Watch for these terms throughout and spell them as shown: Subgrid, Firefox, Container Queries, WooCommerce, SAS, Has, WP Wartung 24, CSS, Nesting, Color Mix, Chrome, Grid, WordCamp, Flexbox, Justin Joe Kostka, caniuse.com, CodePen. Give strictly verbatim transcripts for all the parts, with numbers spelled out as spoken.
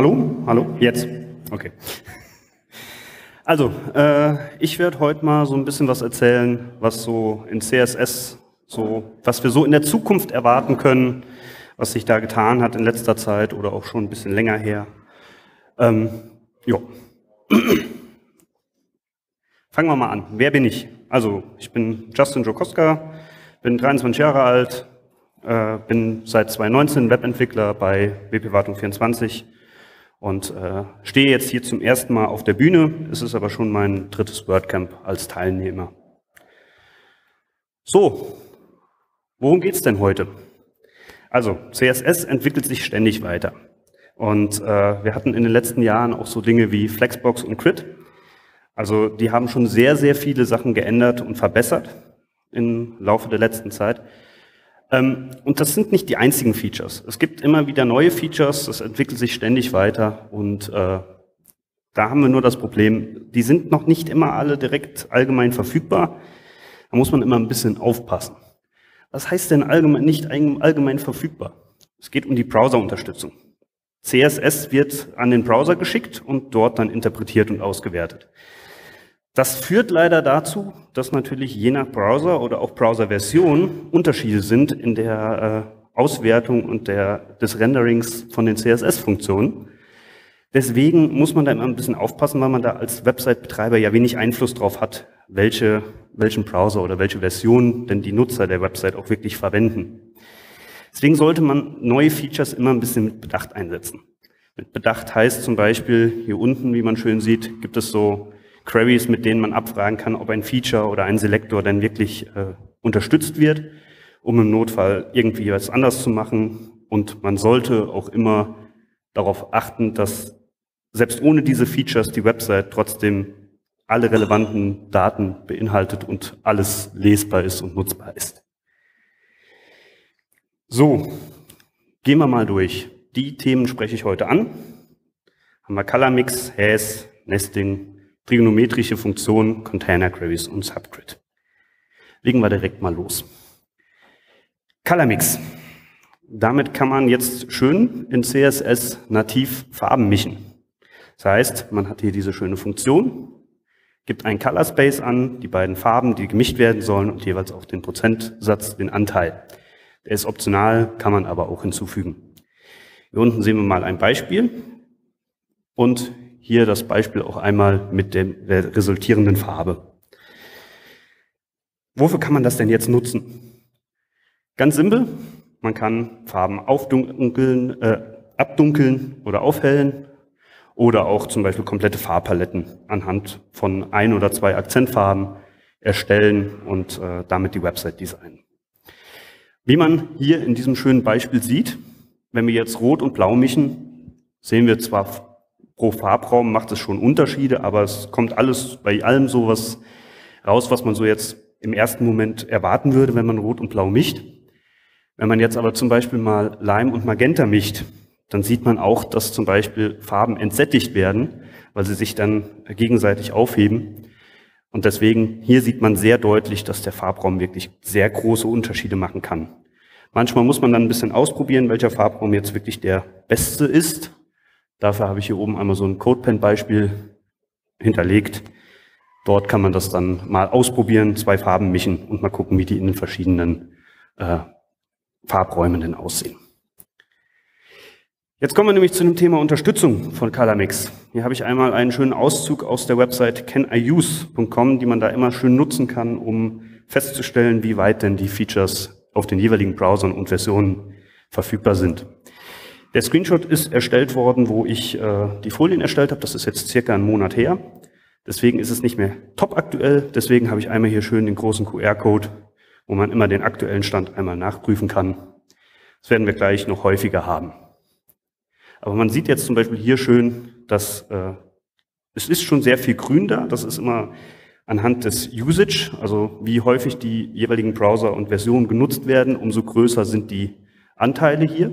Hallo? Hallo? Jetzt? Okay. Also, äh, ich werde heute mal so ein bisschen was erzählen, was so in C S S, so, was wir so in der Zukunft erwarten können, was sich da getan hat in letzter Zeit oder auch schon ein bisschen länger her. Ähm, ja. Fangen wir mal an. Wer bin ich? Also, ich bin Justin Joe Kostka, bin dreiundzwanzig Jahre alt, äh, bin seit zweitausendneunzehn Webentwickler bei W P Wartung vierundzwanzig und äh, stehe jetzt hier zum ersten Mal auf der Bühne. Es ist aber schon mein drittes WordCamp als Teilnehmer. So, worum geht es denn heute? Also, C S S entwickelt sich ständig weiter. Und äh, wir hatten in den letzten Jahren auch so Dinge wie Flexbox und Grid. Also die haben schon sehr, sehr viele Sachen geändert und verbessert im Laufe der letzten Zeit. Ähm, und das sind nicht die einzigen Features. Es gibt immer wieder neue Features, das entwickelt sich ständig weiter. Und äh, da haben wir nur das Problem, die sind noch nicht immer alle direkt allgemein verfügbar. Da muss man immer ein bisschen aufpassen. Was heißt denn allgemein, nicht allgemein verfügbar? Es geht um die Browser-Unterstützung. C S S wird an den Browser geschickt und dort dann interpretiert und ausgewertet. Das führt leider dazu, dass natürlich je nach Browser oder auch Browser-Version Unterschiede sind in der Auswertung und der, des Renderings von den C S S-Funktionen. Deswegen muss man da immer ein bisschen aufpassen, weil man da als Website-Betreiber ja wenig Einfluss drauf hat, welche, welchen Browser oder welche Version denn die Nutzer der Website auch wirklich verwenden. Deswegen sollte man neue Features immer ein bisschen mit Bedacht einsetzen. Mit Bedacht heißt zum Beispiel, hier unten, wie man schön sieht, gibt es so Queries, mit denen man abfragen kann, ob ein Feature oder ein Selektor dann wirklich äh, unterstützt wird, um im Notfall irgendwie was anders zu machen. Und man sollte auch immer darauf achten, dass selbst ohne diese Features die Website trotzdem alle relevanten Daten beinhaltet und alles lesbar ist und nutzbar ist. So, gehen wir mal durch. Die Themen spreche ich heute an. Haben wir Color Mix, Has, Nesting, trigonometrische Funktionen, Container Queries und Subgrid. Legen wir direkt mal los. Color Mix. Damit kann man jetzt schön in C S S nativ Farben mischen. Das heißt, man hat hier diese schöne Funktion, gibt ein Color Space an, die beiden Farben, die gemischt werden sollen und jeweils auch den Prozentsatz, den Anteil. Der ist optional, kann man aber auch hinzufügen. Hier unten sehen wir mal ein Beispiel und hier das Beispiel auch einmal mit der resultierenden Farbe. Wofür kann man das denn jetzt nutzen? Ganz simpel, man kann Farben aufdunkeln, äh, abdunkeln oder aufhellen oder auch zum Beispiel komplette Farbpaletten anhand von ein oder zwei Akzentfarben erstellen und äh, damit die Website designen. Wie man hier in diesem schönen Beispiel sieht, wenn wir jetzt Rot und Blau mischen, sehen wir zwar pro Farbraum macht es schon Unterschiede, aber es kommt alles bei allem sowas raus, was man so jetzt im ersten Moment erwarten würde, wenn man Rot und Blau mischt. Wenn man jetzt aber zum Beispiel mal Lime und Magenta mischt, dann sieht man auch, dass zum Beispiel Farben entsättigt werden, weil sie sich dann gegenseitig aufheben. Und deswegen, hier sieht man sehr deutlich, dass der Farbraum wirklich sehr große Unterschiede machen kann. Manchmal muss man dann ein bisschen ausprobieren, welcher Farbraum jetzt wirklich der beste ist. Dafür habe ich hier oben einmal so ein CodePen-Beispiel hinterlegt. Dort kann man das dann mal ausprobieren, zwei Farben mischen und mal gucken, wie die in den verschiedenen äh, Farbräumen denn aussehen. Jetzt kommen wir nämlich zu dem Thema Unterstützung von Color Mix. Hier habe ich einmal einen schönen Auszug aus der Website caniuse punkt com, die man da immer schön nutzen kann, um festzustellen, wie weit denn die Features auf den jeweiligen Browsern und Versionen verfügbar sind. Der Screenshot ist erstellt worden, wo ich äh, die Folien erstellt habe. Das ist jetzt circa einen Monat her. Deswegen ist es nicht mehr top aktuell. Deswegen habe ich einmal hier schön den großen Q R-Code, wo man immer den aktuellen Stand einmal nachprüfen kann. Das werden wir gleich noch häufiger haben. Aber man sieht jetzt zum Beispiel hier schön, dass äh, es ist schon sehr viel grün da. Das ist immer anhand des Usage, also wie häufig die jeweiligen Browser und Versionen genutzt werden, umso größer sind die Anteile hier.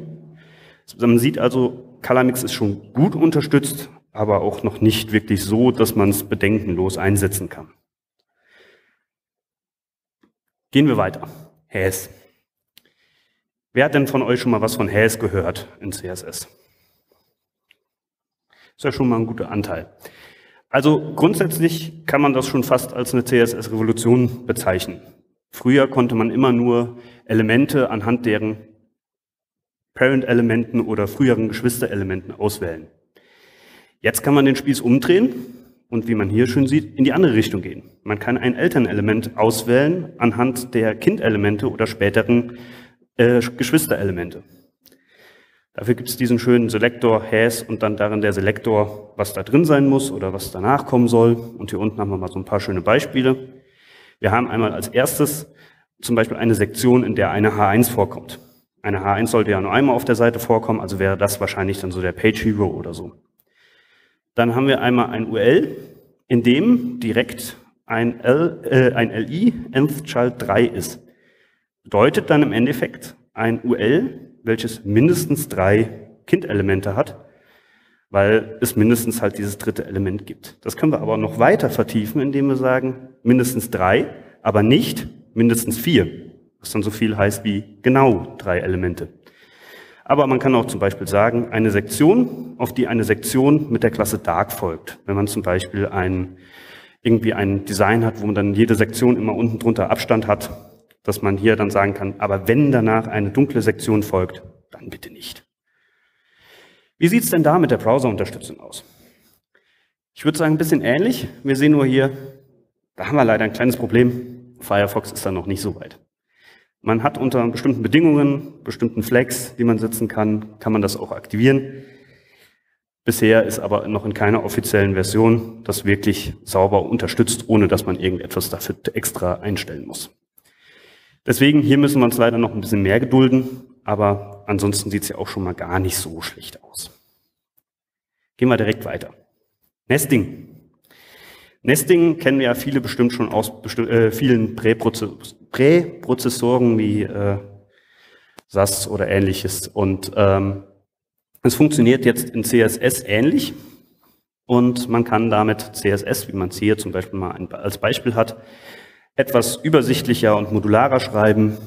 Man sieht also, Color Mix ist schon gut unterstützt, aber auch noch nicht wirklich so, dass man es bedenkenlos einsetzen kann. Gehen wir weiter. Has. Wer hat denn von euch schon mal was von Has gehört in C S S? Ist ja schon mal ein guter Anteil. Also grundsätzlich kann man das schon fast als eine C S S-Revolution bezeichnen. Früher konnte man immer nur Elemente anhand deren Parent-Elementen oder früheren Geschwister-Elementen auswählen. Jetzt kann man den Spieß umdrehen und, wie man hier schön sieht, in die andere Richtung gehen. Man kann ein Elternelement auswählen anhand der Kindelemente oder späteren äh, Geschwisterelemente. Dafür gibt es diesen schönen Selektor Has und dann darin der Selektor, was da drin sein muss oder was danach kommen soll. Und hier unten haben wir mal so ein paar schöne Beispiele. Wir haben einmal als erstes zum Beispiel eine Sektion, in der eine H eins vorkommt. Eine H eins sollte ja nur einmal auf der Seite vorkommen, also wäre das wahrscheinlich dann so der Page Hero oder so. Dann haben wir einmal ein U L, in dem direkt ein, L, äh, ein L I nth Child drei ist. Bedeutet dann im Endeffekt ein U L, welches mindestens drei Kindelemente hat, weil es mindestens halt dieses dritte Element gibt. Das können wir aber noch weiter vertiefen, indem wir sagen, mindestens drei, aber nicht mindestens vier, was dann so viel heißt wie genau drei Elemente. Aber man kann auch zum Beispiel sagen, eine Sektion, auf die eine Sektion mit der Klasse Dark folgt. Wenn man zum Beispiel ein, irgendwie ein Design hat, wo man dann jede Sektion immer unten drunter Abstand hat, dass man hier dann sagen kann, aber wenn danach eine dunkle Sektion folgt, dann bitte nicht. Wie sieht es denn da mit der Browser-Unterstützung aus? Ich würde sagen, ein bisschen ähnlich. Wir sehen nur hier, da haben wir leider ein kleines Problem. Firefox ist da noch nicht so weit. Man hat unter bestimmten Bedingungen, bestimmten Flags, die man setzen kann, kann man das auch aktivieren. Bisher ist aber noch in keiner offiziellen Version das wirklich sauber unterstützt, ohne dass man irgendetwas dafür extra einstellen muss. Deswegen, hier müssen wir uns leider noch ein bisschen mehr gedulden, aber ansonsten sieht es ja auch schon mal gar nicht so schlecht aus. Gehen wir direkt weiter. Nesting. Nesting kennen ja viele bestimmt schon aus äh, vielen Präprozessoren wie äh, S A S oder ähnliches. Und ähm, es funktioniert jetzt in C S S ähnlich und man kann damit C S S, wie man es hier zum Beispiel mal ein, als Beispiel hat, etwas übersichtlicher und modularer schreiben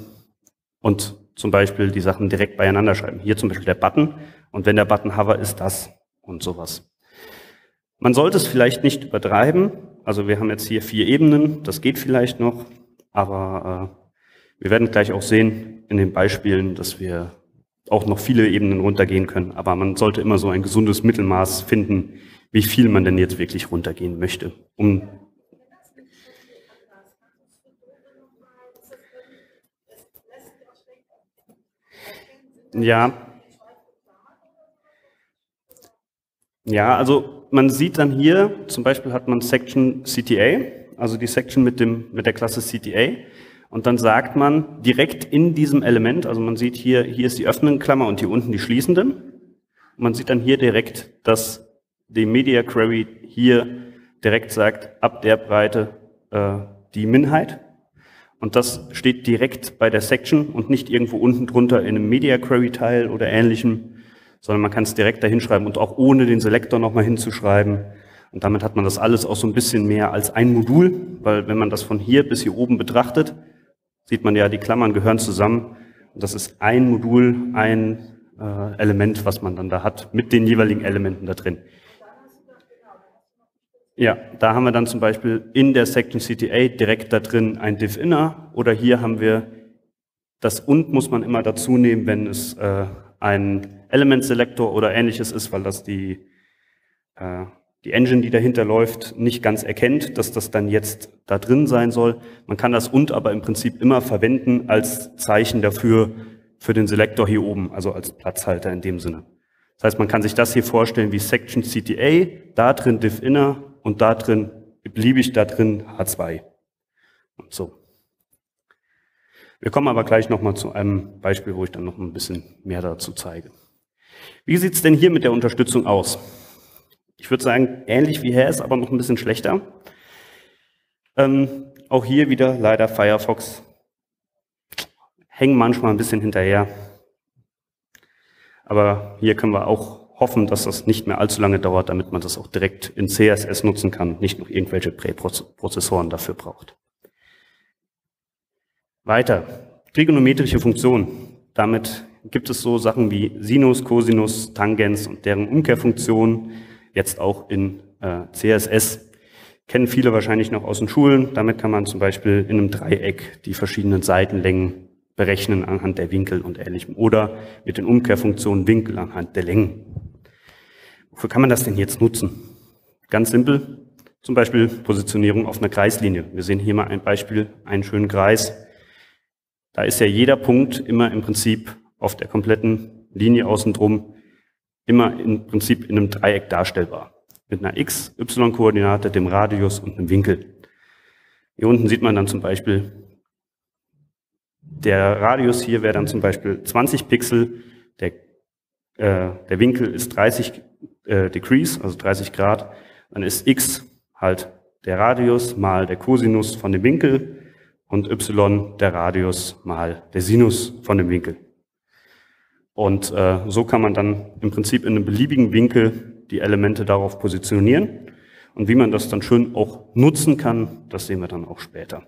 und zum Beispiel die Sachen direkt beieinander schreiben. Hier zum Beispiel der Button und wenn der Button hover ist, das und sowas. Man sollte es vielleicht nicht übertreiben, also wir haben jetzt hier vier Ebenen, das geht vielleicht noch, aber äh, wir werden gleich auch sehen in den Beispielen, dass wir auch noch viele Ebenen runtergehen können, aber man sollte immer so ein gesundes Mittelmaß finden, wie viel man denn jetzt wirklich runtergehen möchte. Um ja, ja, also man sieht dann hier, zum Beispiel hat man Section C T A, also die Section mit, dem, mit der Klasse C T A und dann sagt man direkt in diesem Element, also man sieht hier, hier ist die öffnende Klammer und hier unten die schließende. Und man sieht dann hier direkt, dass die Media Query hier direkt sagt, ab der Breite äh, die Minheit und das steht direkt bei der Section und nicht irgendwo unten drunter in einem Media Query Teil oder ähnlichem, sondern man kann es direkt dahin schreiben und auch ohne den Selektor nochmal hinzuschreiben. Und damit hat man das alles auch so ein bisschen mehr als ein Modul, weil wenn man das von hier bis hier oben betrachtet, sieht man ja, die Klammern gehören zusammen. Und das ist ein Modul, ein äh, Element, was man dann da hat, mit den jeweiligen Elementen da drin. Ja, da haben wir dann zum Beispiel in der Section C T A direkt da drin ein Div Inner oder hier haben wir das und muss man immer dazu nehmen, wenn es äh, ein Element Selector oder ähnliches ist, weil das die, äh, die Engine, die dahinter läuft, nicht ganz erkennt, dass das dann jetzt da drin sein soll. Man kann das und aber im Prinzip immer verwenden als Zeichen dafür, für den Selektor hier oben, also als Platzhalter in dem Sinne. Das heißt, man kann sich das hier vorstellen wie Section C T A, da drin Div Inner und da drin, beliebig da drin H zwei und so. Wir kommen aber gleich nochmal zu einem Beispiel, wo ich dann noch ein bisschen mehr dazu zeige. Wie sieht es denn hier mit der Unterstützung aus? Ich würde sagen, ähnlich wie Has, aber noch ein bisschen schlechter. Ähm, auch hier wieder leider Firefox hängt manchmal ein bisschen hinterher. Aber hier können wir auch hoffen, dass das nicht mehr allzu lange dauert, damit man das auch direkt in C S S nutzen kann und nicht noch irgendwelche Präprozessoren dafür braucht. Weiter, trigonometrische Funktionen. Damit gibt es so Sachen wie Sinus, Cosinus, Tangens und deren Umkehrfunktionen, jetzt auch in äh, C S S. Kennen viele wahrscheinlich noch aus den Schulen. Damit kann man zum Beispiel in einem Dreieck die verschiedenen Seitenlängen berechnen anhand der Winkel und Ähnlichem. Oder mit den Umkehrfunktionen Winkel anhand der Längen. Wofür kann man das denn jetzt nutzen? Ganz simpel, zum Beispiel Positionierung auf einer Kreislinie. Wir sehen hier mal ein Beispiel, einen schönen Kreis. Da ist ja jeder Punkt immer im Prinzip auf der kompletten Linie außen drum immer im Prinzip in einem Dreieck darstellbar. Mit einer X, Y-Koordinate, dem Radius und einem Winkel. Hier unten sieht man dann zum Beispiel, der Radius hier wäre dann zum Beispiel zwanzig Pixel, der, äh, der Winkel ist dreißig Degrees, also dreißig Grad, dann ist X halt der Radius mal der Cosinus von dem Winkel und Y der Radius mal der Sinus von dem Winkel. Und äh, so kann man dann im Prinzip in einem beliebigen Winkel die Elemente darauf positionieren. Und wie man das dann schön auch nutzen kann, das sehen wir dann auch später.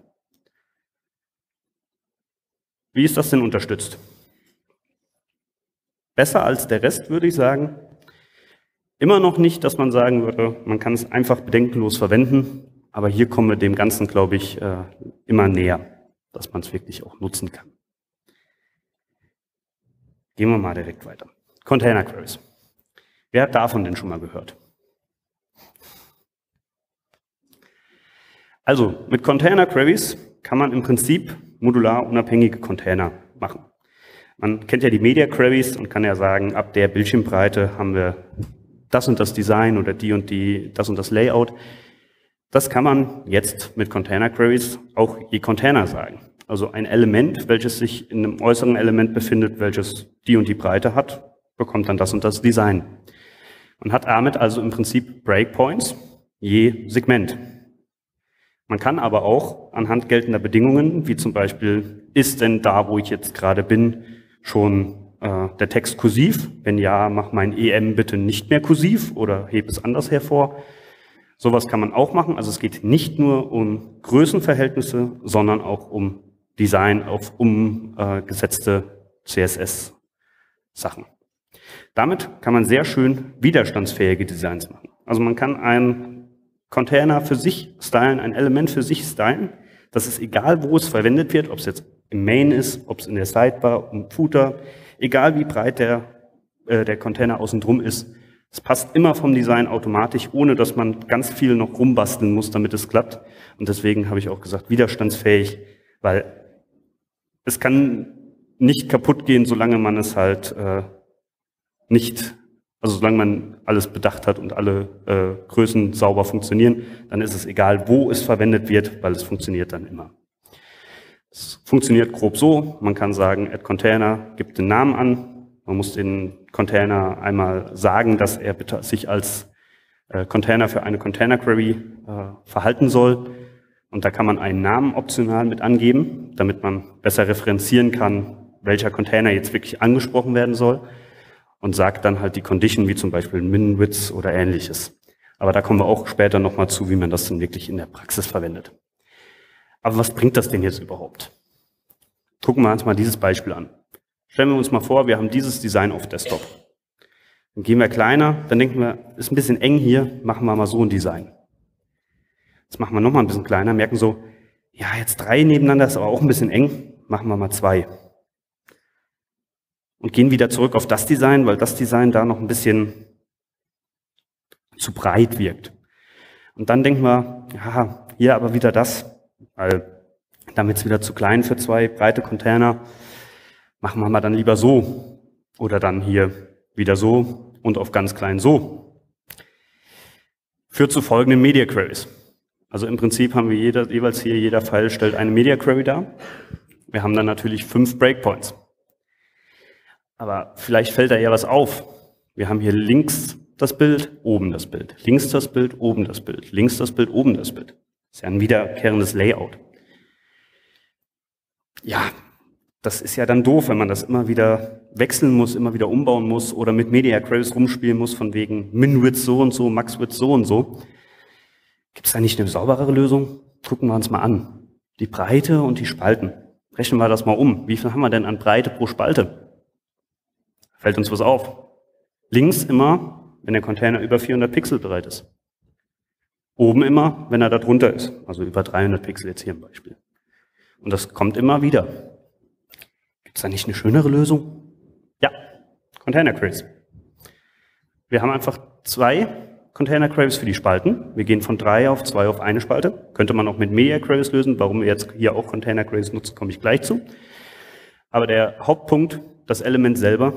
Wie ist das denn unterstützt? Besser als der Rest, würde ich sagen. Immer noch nicht, dass man sagen würde, man kann es einfach bedenkenlos verwenden, aber hier kommen wir dem Ganzen, glaube ich, immer näher, dass man es wirklich auch nutzen kann. Gehen wir mal direkt weiter. Container Queries. Wer hat davon denn schon mal gehört? Also, mit Container Queries kann man im Prinzip modular unabhängige Container machen. Man kennt ja die Media Queries und kann ja sagen, ab der Bildschirmbreite haben wir das und das Design oder die und die, das und das Layout. Das kann man jetzt mit Container Queries auch je Container sagen. Also ein Element, welches sich in einem äußeren Element befindet, welches die und die Breite hat, bekommt dann das und das Design. Man hat damit also im Prinzip Breakpoints je Segment. Man kann aber auch anhand geltender Bedingungen, wie zum Beispiel, ist denn da, wo ich jetzt gerade bin, schon äh, der Text kursiv? Wenn ja, mach mein E M bitte nicht mehr kursiv oder heb es anders hervor. Sowas kann man auch machen. Also es geht nicht nur um Größenverhältnisse, sondern auch um Design, auf umgesetzte äh, C S S-Sachen. Damit kann man sehr schön widerstandsfähige Designs machen. Also man kann einen Container für sich stylen, ein Element für sich stylen. Das ist egal, wo es verwendet wird, ob es jetzt im Main ist, ob es in der Sidebar, im Footer, egal wie breit der, äh, der Container außen drum ist. Es passt immer vom Design automatisch, ohne dass man ganz viel noch rumbasteln muss, damit es klappt. Und deswegen habe ich auch gesagt, widerstandsfähig, weil es kann nicht kaputt gehen, solange man es halt äh, nicht, also solange man alles bedacht hat und alle äh, Größen sauber funktionieren, dann ist es egal, wo es verwendet wird, weil es funktioniert dann immer. Es funktioniert grob so, man kann sagen, add Container, gibt den Namen an, man muss den Container einmal sagen, dass er bitte sich als äh, Container für eine Container Query äh, verhalten soll, und da kann man einen Namen optional mit angeben, damit man besser referenzieren kann, welcher Container jetzt wirklich angesprochen werden soll. Und sagt dann halt die Condition, wie zum Beispiel Min-Width oder Ähnliches. Aber da kommen wir auch später nochmal zu, wie man das dann wirklich in der Praxis verwendet. Aber was bringt das denn jetzt überhaupt? Gucken wir uns mal dieses Beispiel an. Stellen wir uns mal vor, wir haben dieses Design auf Desktop. Dann gehen wir kleiner, dann denken wir, ist ein bisschen eng hier, machen wir mal so ein Design. Jetzt machen wir nochmal ein bisschen kleiner, merken so, ja, jetzt drei nebeneinander ist aber auch ein bisschen eng, machen wir mal zwei. Und gehen wieder zurück auf das Design, weil das Design da noch ein bisschen zu breit wirkt. Und dann denken wir, ja, hier aber wieder das, weil damit es wieder zu klein für zwei breite Container, machen wir mal dann lieber so. Oder dann hier wieder so und auf ganz klein so. Führt zu folgenden Media Queries. Also im Prinzip haben wir jeder, jeweils hier, jeder Pfeil stellt eine Media Query dar. Wir haben dann natürlich fünf Breakpoints. Aber vielleicht fällt da ja was auf. Wir haben hier links das Bild, oben das Bild, links das Bild, oben das Bild, links das Bild, oben das Bild. Das ist ja ein wiederkehrendes Layout. Ja, das ist ja dann doof, wenn man das immer wieder wechseln muss, immer wieder umbauen muss oder mit Media Queries rumspielen muss, von wegen Min-Width so und so, Max-Width so und so. Gibt es da nicht eine sauberere Lösung? Gucken wir uns mal an. Die Breite und die Spalten. Rechnen wir das mal um. Wie viel haben wir denn an Breite pro Spalte? Fällt uns was auf. Links immer wenn der Container über vierhundert Pixel breit ist. Oben immer, wenn er da drunter ist, also über dreihundert Pixel jetzt hier im Beispiel. Und das kommt immer wieder. Gibt es da nicht eine schönere Lösung? Ja, Container Queries. Wir haben einfach zwei Container Queries für die Spalten. Wir gehen von drei auf zwei auf eine Spalte. Könnte man auch mit Media Queries lösen. Warum wir jetzt hier auch Container Queries nutzen, komme ich gleich zu. Aber der Hauptpunkt, das Element selber,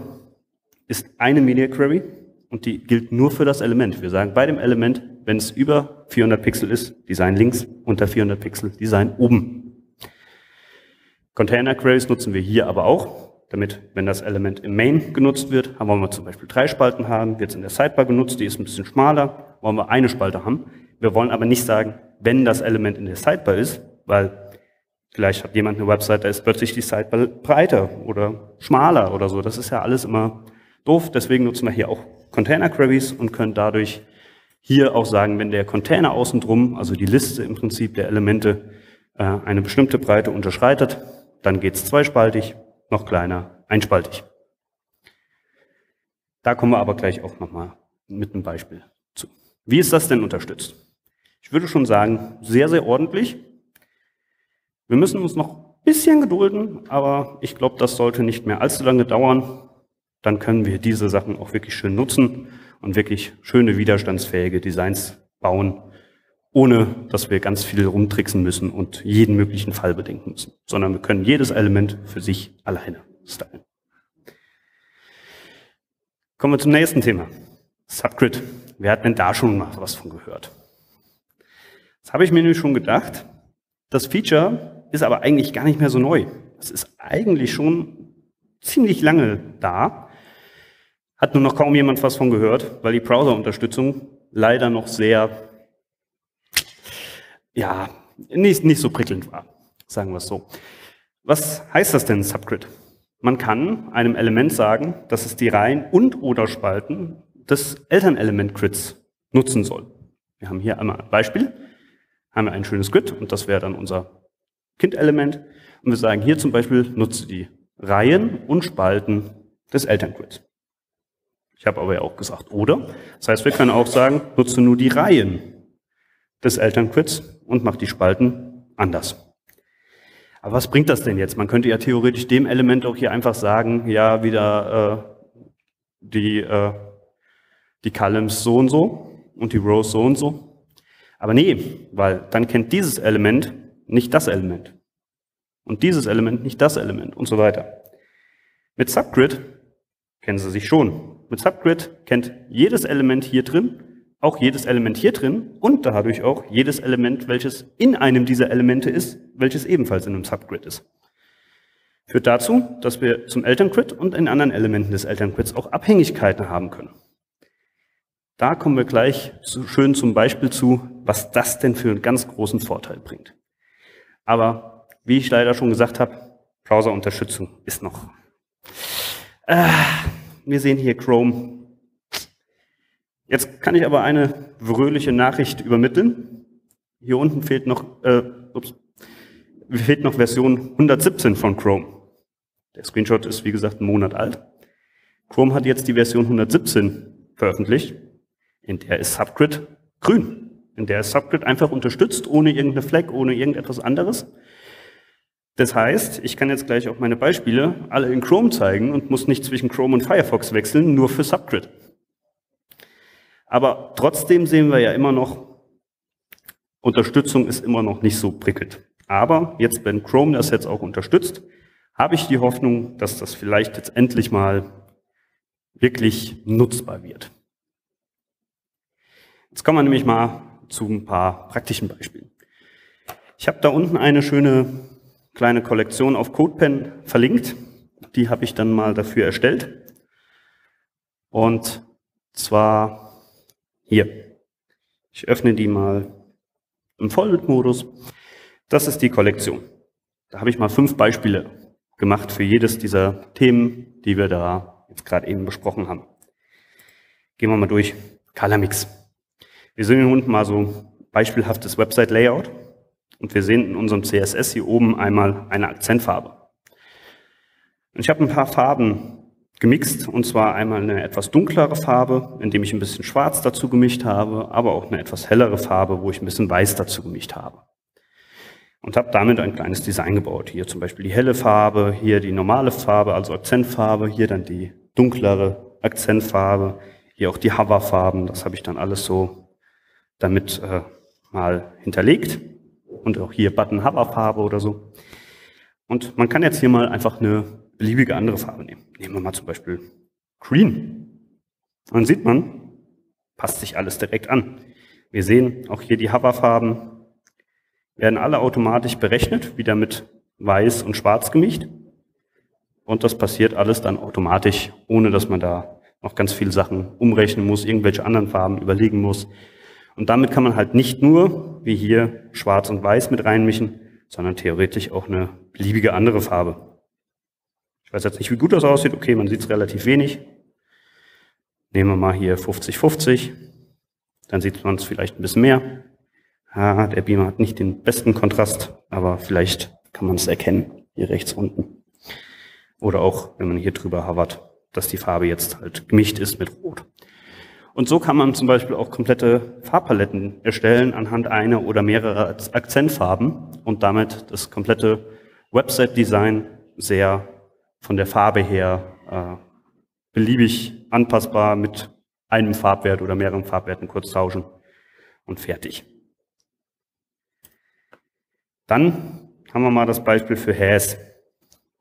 ist eine Media Query und die gilt nur für das Element. Wir sagen bei dem Element, wenn es über vierhundert Pixel ist, Design links, unter vierhundert Pixel, Design oben. Container Queries nutzen wir hier aber auch, damit, wenn das Element im Main genutzt wird, haben wollen wir zum Beispiel drei Spalten haben, wird es in der Sidebar genutzt, die ist ein bisschen schmaler, wollen wir eine Spalte haben. Wir wollen aber nicht sagen, wenn das Element in der Sidebar ist, weil vielleicht hat jemand eine Website, da ist plötzlich die Sidebar breiter oder schmaler oder so. Das ist ja alles immer doof, deswegen nutzen wir hier auch Container Queries und können dadurch hier auch sagen, wenn der Container außen drum, also die Liste im Prinzip der Elemente, eine bestimmte Breite unterschreitet, dann geht es zweispaltig, noch kleiner, einspaltig. Da kommen wir aber gleich auch nochmal mit einem Beispiel zu. Wie ist das denn unterstützt? Ich würde schon sagen, sehr, sehr ordentlich. Wir müssen uns noch ein bisschen gedulden, aber ich glaube, das sollte nicht mehr allzu lange dauern. Dann können wir diese Sachen auch wirklich schön nutzen und wirklich schöne, widerstandsfähige Designs bauen, ohne dass wir ganz viel rumtricksen müssen und jeden möglichen Fall bedenken müssen, sondern wir können jedes Element für sich alleine stylen. Kommen wir zum nächsten Thema, Subgrid. Wer hat denn da schon mal was von gehört? Das habe ich mir nämlich schon gedacht. Das Feature ist aber eigentlich gar nicht mehr so neu. Es ist eigentlich schon ziemlich lange da, hat nur noch kaum jemand was von gehört, weil die Browser-Unterstützung leider noch sehr ja, nicht, nicht so prickelnd war, sagen wir es so. Was heißt das denn, Subgrid? Man kann einem Element sagen, dass es die Reihen und oder Spalten des Elternelement-Grids nutzen soll. Wir haben hier einmal ein Beispiel, haben wir ein schönes Grid und das wäre dann unser Kind-Element. Und wir sagen hier zum Beispiel, nutze die Reihen und Spalten des Elterngrids. Ich habe aber ja auch gesagt, oder? Das heißt, wir können auch sagen, nutze nur die Reihen des Elterngrids und macht die Spalten anders. Aber was bringt das denn jetzt? Man könnte ja theoretisch dem Element auch hier einfach sagen, ja, wieder äh, die, äh, die Columns so und so und die Rows so und so. Aber nee, weil dann kennt dieses Element nicht das Element und dieses Element nicht das Element und so weiter. Mit Subgrid kennen Sie sich schon. Mit Subgrid kennt jedes Element hier drin auch jedes Element hier drin und dadurch auch jedes Element, welches in einem dieser Elemente ist, welches ebenfalls in einem Subgrid ist. Führt dazu, dass wir zum Elterngrid und in anderen Elementen des Elterngrids auch Abhängigkeiten haben können. Da kommen wir gleich schön zum Beispiel zu, was das denn für einen ganz großen Vorteil bringt. Aber wie ich leider schon gesagt habe, Browser-Unterstützung ist noch. Äh, wir sehen hier Chrome. Jetzt kann ich aber eine fröhliche Nachricht übermitteln. Hier unten fehlt noch, äh, ups, fehlt noch Version hundertsiebzehn von Chrome. Der Screenshot ist, wie gesagt, einen Monat alt. Chrome hat jetzt die Version hundertsiebzehn veröffentlicht. In der ist Subgrid grün. In der ist Subgrid einfach unterstützt, ohne irgendeine Flag, ohne irgendetwas anderes. Das heißt, ich kann jetzt gleich auch meine Beispiele alle in Chrome zeigen und muss nicht zwischen Chrome und Firefox wechseln, nur für Subgrid. Aber trotzdem sehen wir ja immer noch, Unterstützung ist immer noch nicht so prickelnd. Aber jetzt, wenn Chrome das jetzt auch unterstützt, habe ich die Hoffnung, dass das vielleicht jetzt endlich mal wirklich nutzbar wird. Jetzt kommen wir nämlich mal zu ein paar praktischen Beispielen. Ich habe da unten eine schöne kleine Kollektion auf CodePen verlinkt. Die habe ich dann mal dafür erstellt. Und zwar hier, ich öffne die mal im Folded-Modus. Das ist die Kollektion. Da habe ich mal fünf Beispiele gemacht für jedes dieser Themen, die wir da jetzt gerade eben besprochen haben. Gehen wir mal durch. Color Mix. Wir sehen hier unten mal so ein beispielhaftes Website-Layout und wir sehen in unserem C S S hier oben einmal eine Akzentfarbe. Und ich habe ein paar Farben gemixt, und zwar einmal eine etwas dunklere Farbe, indem ich ein bisschen schwarz dazu gemischt habe, aber auch eine etwas hellere Farbe, wo ich ein bisschen weiß dazu gemischt habe. Und habe damit ein kleines Design gebaut. Hier zum Beispiel die helle Farbe, hier die normale Farbe, also Akzentfarbe, hier dann die dunklere Akzentfarbe, hier auch die Hoverfarben. Das habe ich dann alles so damit äh, mal hinterlegt. Und auch hier Button-Hover-Farbe oder so. Und man kann jetzt hier mal einfach eine beliebige andere Farbe nehmen. Nehmen wir mal zum Beispiel Green. Und dann sieht man, passt sich alles direkt an. Wir sehen auch hier die Hover-Farben. Werden alle automatisch berechnet, wieder mit weiß und schwarz gemischt. Und das passiert alles dann automatisch, ohne dass man da noch ganz viele Sachen umrechnen muss, irgendwelche anderen Farben überlegen muss. Und damit kann man halt nicht nur, wie hier, schwarz und weiß mit reinmischen, sondern theoretisch auch eine beliebige andere Farbe. Ich weiß jetzt nicht, wie gut das aussieht. Okay, man sieht es relativ wenig. Nehmen wir mal hier fünfzig fünfzig. Dann sieht man es vielleicht ein bisschen mehr. Ah, der Beamer hat nicht den besten Kontrast, aber vielleicht kann man es erkennen, hier rechts unten. Oder auch, wenn man hier drüber hovert, dass die Farbe jetzt halt gemischt ist mit Rot. Und so kann man zum Beispiel auch komplette Farbpaletten erstellen anhand einer oder mehrerer Akzentfarben und damit das komplette Website-Design sehr von der Farbe her äh, beliebig anpassbar mit einem Farbwert oder mehreren Farbwerten kurz tauschen und fertig. Dann haben wir mal das Beispiel für Has.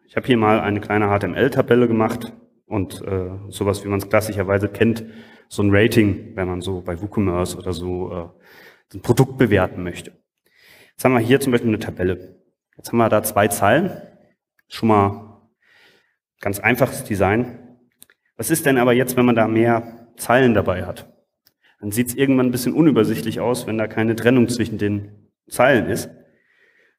Ich habe hier mal eine kleine H T M L-Tabelle gemacht und äh, sowas, wie man es klassischerweise kennt, so ein Rating, wenn man so bei WooCommerce oder so äh, ein Produkt bewerten möchte. Jetzt haben wir hier zum Beispiel eine Tabelle. Jetzt haben wir da zwei Zeilen. Schon mal ganz einfaches Design. Was ist denn aber jetzt, wenn man da mehr Zeilen dabei hat? Dann sieht es irgendwann ein bisschen unübersichtlich aus, wenn da keine Trennung zwischen den Zeilen ist.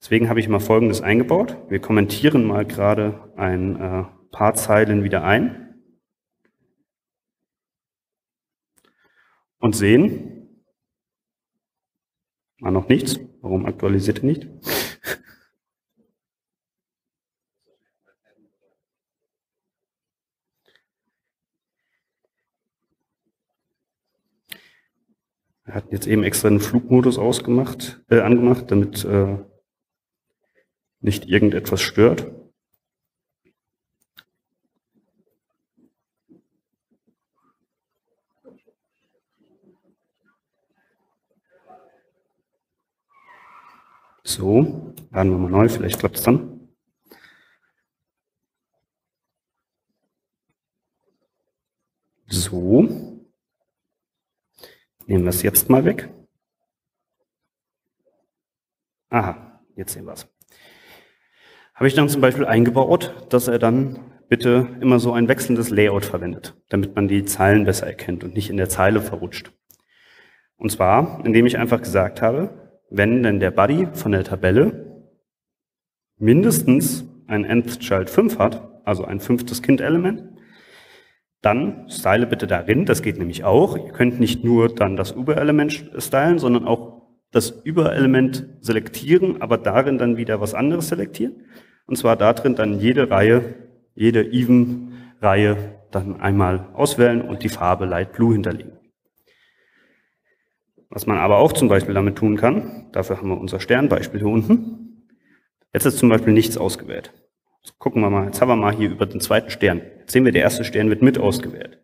Deswegen habe ich mal Folgendes eingebaut. Wir kommentieren mal gerade ein äh, paar Zeilen wieder ein und sehen, war noch nichts. Warum aktualisiert er nicht? Wir hatten jetzt eben extra einen Flugmodus ausgemacht, äh, angemacht, damit äh, nicht irgendetwas stört. So, laden wir mal neu, vielleicht klappt es dann. So, nehmen wir es jetzt mal weg. Aha, jetzt sehen wir es. Habe ich dann zum Beispiel eingebaut, dass er dann bitte immer so ein wechselndes Layout verwendet, damit man die Zeilen besser erkennt und nicht in der Zeile verrutscht. Und zwar, indem ich einfach gesagt habe, wenn denn der Body von der Tabelle mindestens ein Nth Child fünf hat, also ein fünftes Kind-Element, dann style bitte darin, das geht nämlich auch. Ihr könnt nicht nur dann das Oberelement stylen, sondern auch das Überelement selektieren, aber darin dann wieder was anderes selektieren. Und zwar darin dann jede Reihe, jede Even-Reihe dann einmal auswählen und die Farbe Light Blue hinterlegen. Was man aber auch zum Beispiel damit tun kann, dafür haben wir unser Sternbeispiel hier unten. Jetzt ist zum Beispiel nichts ausgewählt. Jetzt gucken wir mal, jetzt haben wir mal hier über den zweiten Stern. Jetzt sehen wir, der erste Stern wird mit ausgewählt.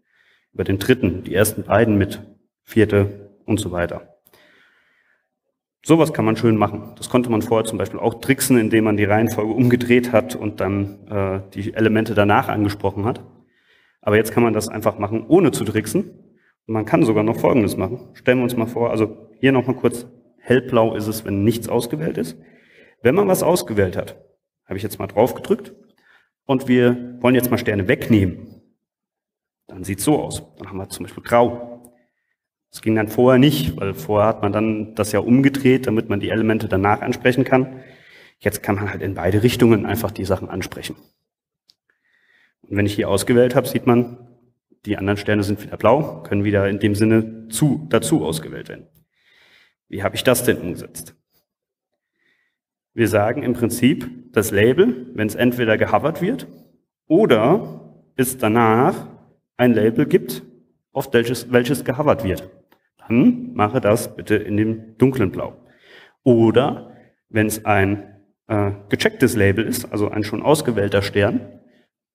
Über den dritten, die ersten beiden mit, vierte und so weiter. Sowas kann man schön machen. Das konnte man vorher zum Beispiel auch tricksen, indem man die Reihenfolge umgedreht hat und dann äh, die Elemente danach angesprochen hat. Aber jetzt kann man das einfach machen, ohne zu tricksen. Und man kann sogar noch Folgendes machen. Stellen wir uns mal vor, also hier nochmal kurz, hellblau ist es, wenn nichts ausgewählt ist. Wenn man was ausgewählt hat, habe ich jetzt mal drauf gedrückt, und wir wollen jetzt mal Sterne wegnehmen. Dann sieht es so aus. Dann haben wir zum Beispiel grau. Das ging dann vorher nicht, weil vorher hat man dann das ja umgedreht, damit man die Elemente danach ansprechen kann. Jetzt kann man halt in beide Richtungen einfach die Sachen ansprechen. Und wenn ich hier ausgewählt habe, sieht man, die anderen Sterne sind wieder blau, können wieder in dem Sinne zu, dazu ausgewählt werden. Wie habe ich das denn umgesetzt? Wir sagen im Prinzip, das Label, wenn es entweder gehovert wird oder es danach ein Label gibt, auf welches, welches gehovert wird. Dann mache das bitte in dem dunklen Blau. Oder wenn es ein äh, gechecktes Label ist, also ein schon ausgewählter Stern,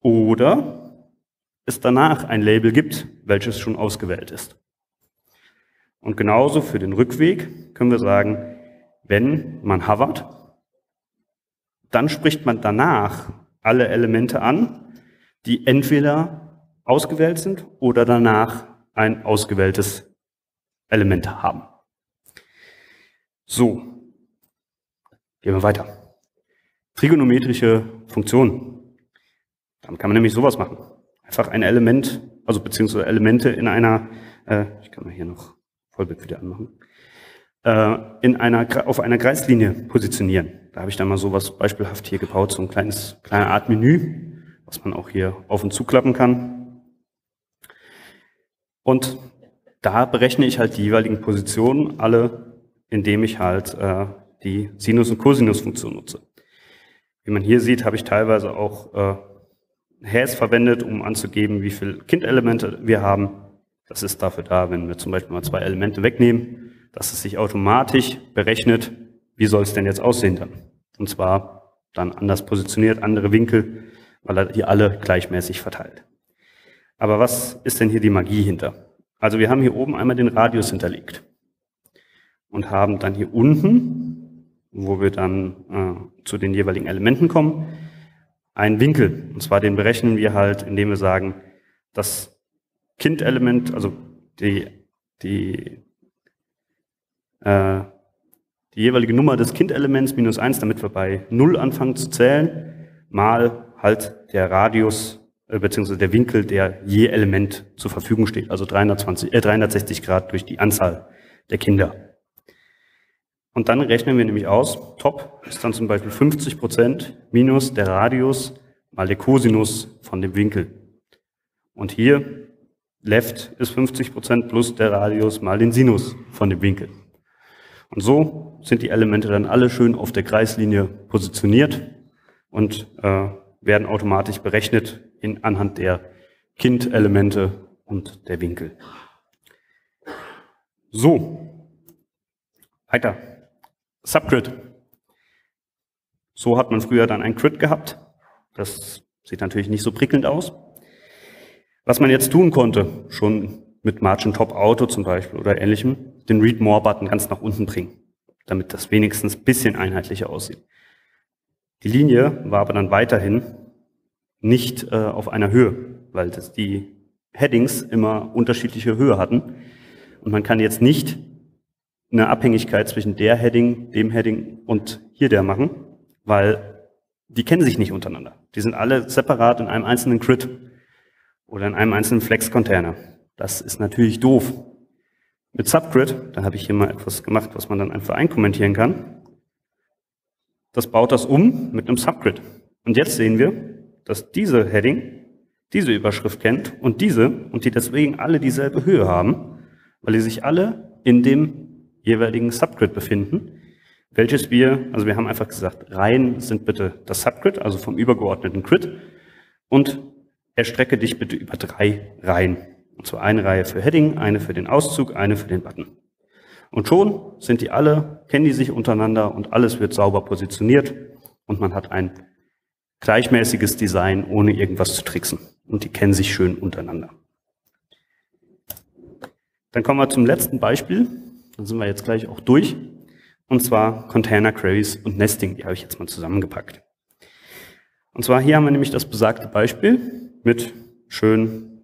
oder es danach ein Label gibt, welches schon ausgewählt ist. Und genauso für den Rückweg können wir sagen, wenn man hovert, dann spricht man danach alle Elemente an, die entweder ausgewählt sind oder danach ein ausgewähltes Element haben. So, gehen wir weiter. Trigonometrische Funktionen. Dann kann man nämlich sowas machen. Einfach ein Element, also beziehungsweise Elemente in einer, äh, ich kann mal hier noch Vollbild wieder anmachen, äh, in einer, auf einer Kreislinie positionieren. Da habe ich dann mal sowas beispielhaft hier gebaut, so ein kleines, kleine Art Menü, was man auch hier auf und zuklappen kann. Und da berechne ich halt die jeweiligen Positionen alle, indem ich halt äh, die Sinus- und Cosinus-Funktion nutze. Wie man hier sieht, habe ich teilweise auch äh, Has verwendet, um anzugeben, wie viele Kindelemente wir haben. Das ist dafür da, wenn wir zum Beispiel mal zwei Elemente wegnehmen, dass es sich automatisch berechnet, wie soll es denn jetzt aussehen dann. Und zwar dann anders positioniert, andere Winkel, weil er die alle gleichmäßig verteilt. Aber was ist denn hier die Magie hinter? Also wir haben hier oben einmal den Radius hinterlegt und haben dann hier unten, wo wir dann äh, zu den jeweiligen Elementen kommen, einen Winkel, und zwar den berechnen wir halt, indem wir sagen, das Kindelement, also die, die, äh, die jeweilige Nummer des Kindelements minus eins, damit wir bei null anfangen zu zählen, mal halt der Radius äh, bzw. der Winkel, der je Element zur Verfügung steht, also dreihundertzwanzig, äh, dreihundertsechzig Grad durch die Anzahl der Kinder. Und dann rechnen wir nämlich aus, top ist dann zum Beispiel fünfzig Prozent minus der Radius mal der Cosinus von dem Winkel. Und hier left ist fünfzig Prozent plus der Radius mal den Sinus von dem Winkel. Und so sind die Elemente dann alle schön auf der Kreislinie positioniert und äh, werden automatisch berechnet in, anhand der Kind-Elemente und der Winkel. So, weiter. Subgrid. So hat man früher dann ein Grid gehabt. Das sieht natürlich nicht so prickelnd aus. Was man jetzt tun konnte, schon mit Margin Top Auto zum Beispiel oder ähnlichem, den Read More Button ganz nach unten bringen, damit das wenigstens ein bisschen einheitlicher aussieht. Die Linie war aber dann weiterhin nicht äh, auf einer Höhe, weil das die Headings immer unterschiedliche Höhe hatten. Und man kann jetzt nicht eine Abhängigkeit zwischen der Heading, dem Heading und hier der machen, weil die kennen sich nicht untereinander. Die sind alle separat in einem einzelnen Grid oder in einem einzelnen Flex-Container. Das ist natürlich doof. Mit Subgrid, da habe ich hier mal etwas gemacht, was man dann einfach einkommentieren kann. Das baut das um mit einem Subgrid. Und jetzt sehen wir, dass diese Heading diese Überschrift kennt und diese, und die deswegen alle dieselbe Höhe haben, weil die sich alle in dem jeweiligen Subgrid befinden, welches wir, also wir haben einfach gesagt, Reihen sind bitte das Subgrid, also vom übergeordneten Grid, und erstrecke dich bitte über drei Reihen. Und zwar eine Reihe für Heading, eine für den Auszug, eine für den Button. Und schon sind die alle, kennen die sich untereinander und alles wird sauber positioniert und man hat ein gleichmäßiges Design, ohne irgendwas zu tricksen. Und die kennen sich schön untereinander. Dann kommen wir zum letzten Beispiel. Dann sind wir jetzt gleich auch durch. Und zwar Container Queries und Nesting, die habe ich jetzt mal zusammengepackt. Und zwar hier haben wir nämlich das besagte Beispiel mit schön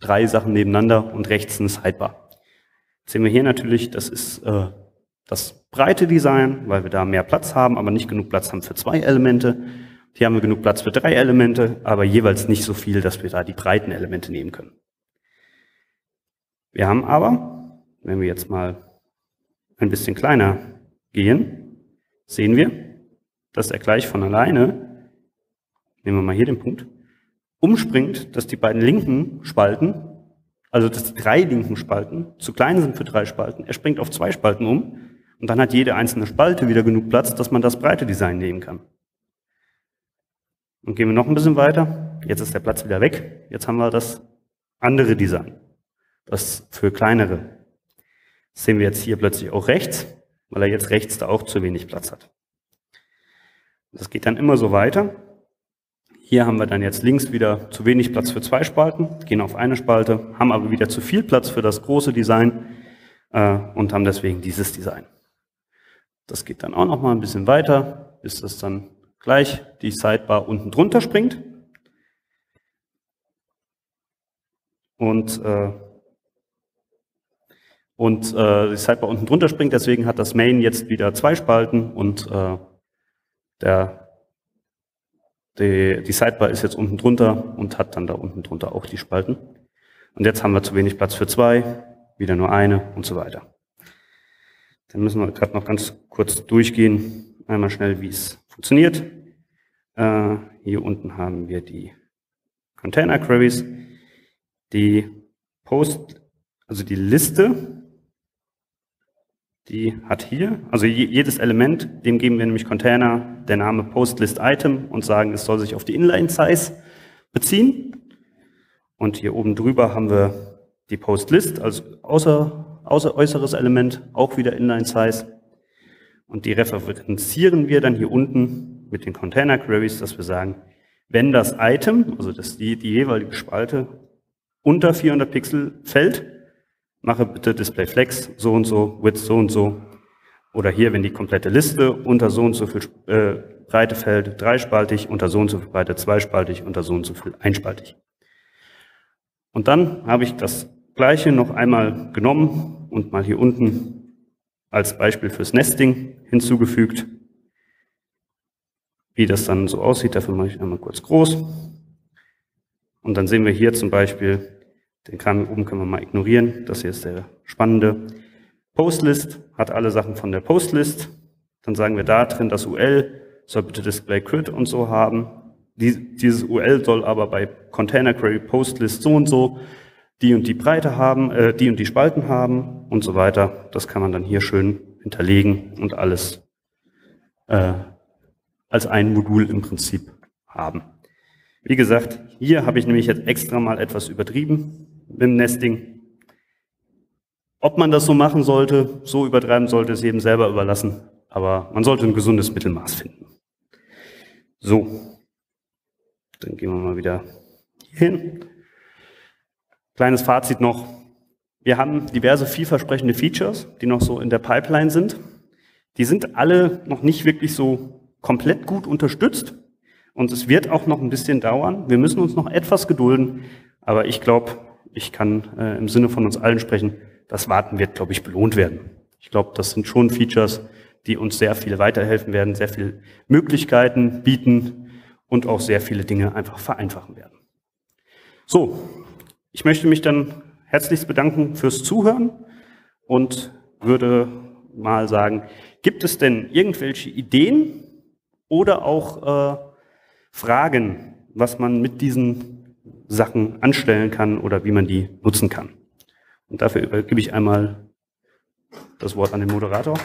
drei Sachen nebeneinander und rechts ein Sidebar. Jetzt sehen wir hier natürlich, das ist äh, das breite Design, weil wir da mehr Platz haben, aber nicht genug Platz haben für zwei Elemente. Hier haben wir genug Platz für drei Elemente, aber jeweils nicht so viel, dass wir da die breiten Elemente nehmen können. Wir haben aber, wenn wir jetzt mal ein bisschen kleiner gehen, sehen wir, dass er gleich von alleine, nehmen wir mal hier den Punkt, umspringt, dass die beiden linken Spalten, also dass die drei linken Spalten zu klein sind für drei Spalten. Er springt auf zwei Spalten um und dann hat jede einzelne Spalte wieder genug Platz, dass man das breite Design nehmen kann. Und gehen wir noch ein bisschen weiter, Jetzt ist der Platz wieder weg. Jetzt haben wir das andere Design. Das für kleinere. Das sehen wir jetzt hier plötzlich auch rechts, weil er jetzt rechts da auch zu wenig Platz hat. Das geht dann immer so weiter. Hier haben wir dann jetzt links wieder zu wenig Platz für zwei Spalten, gehen auf eine Spalte, haben aber wieder zu viel Platz für das große Design äh, und haben deswegen dieses Design. Das geht dann auch noch mal ein bisschen weiter, bis das dann gleich die Sidebar unten drunter springt. Und, äh, und äh, die Sidebar unten drunter springt, deswegen hat das Main jetzt wieder zwei Spalten und äh, der, die, die Sidebar ist jetzt unten drunter und hat dann da unten drunter auch die Spalten. Und jetzt haben wir zu wenig Platz für zwei, wieder nur eine und so weiter. Dann müssen wir gerade noch ganz kurz durchgehen, einmal schnell, wie es funktioniert. Äh, hier unten haben wir die Container Queries, die Post, also die Liste. Die hat hier, also jedes Element, dem geben wir nämlich Container, der Name PostListItem und sagen, es soll sich auf die Inline-Size beziehen. Und hier oben drüber haben wir die PostList als außer, außer äußeres Element, auch wieder Inline-Size. Und die referenzieren wir dann hier unten mit den Container-Queries, dass wir sagen, wenn das Item, also das, die, die jeweilige Spalte, unter vierhundert Pixel fällt, mache bitte Display Flex so und so, Width so und so. Oder hier, wenn die komplette Liste unter so und so viel äh, Breite fällt, dreispaltig, unter so und so viel Breite zweispaltig, unter so und so viel einspaltig. Und dann habe ich das Gleiche noch einmal genommen und mal hier unten als Beispiel fürs Nesting hinzugefügt. Wie das dann so aussieht, dafür mache ich einmal kurz groß. Und dann sehen wir hier zum Beispiel, den Kram oben können wir mal ignorieren. Das hier ist der spannende. Postlist hat alle Sachen von der Postlist. Dann sagen wir da drin, das U L soll bitte Display Grid und so haben. Dieses U L soll aber bei Container Query Postlist so und so die und die Breite haben, äh, die und die Spalten haben und so weiter. Das kann man dann hier schön hinterlegen und alles äh, als ein Modul im Prinzip haben. Wie gesagt, hier habe ich nämlich jetzt extra mal etwas übertrieben mit dem Nesting. Ob man das so machen sollte, so übertreiben sollte, ist jedem selber überlassen. Aber man sollte ein gesundes Mittelmaß finden. So, dann gehen wir mal wieder hier hin. Kleines Fazit noch. Wir haben diverse vielversprechende Features, die noch so in der Pipeline sind. Die sind alle noch nicht wirklich so komplett gut unterstützt. Und es wird auch noch ein bisschen dauern. Wir müssen uns noch etwas gedulden. Aber ich glaube, ich kann äh, im Sinne von uns allen sprechen, das Warten wird, glaube ich, belohnt werden. Ich glaube, das sind schon Features, die uns sehr viel weiterhelfen werden, sehr viele Möglichkeiten bieten und auch sehr viele Dinge einfach vereinfachen werden. So, ich möchte mich dann herzlichst bedanken fürs Zuhören und würde mal sagen, gibt es denn irgendwelche Ideen oder auch äh, Fragen, was man mit diesen Sachen anstellen kann oder wie man die nutzen kann. Und dafür übergebe ich einmal das Wort an den Moderator.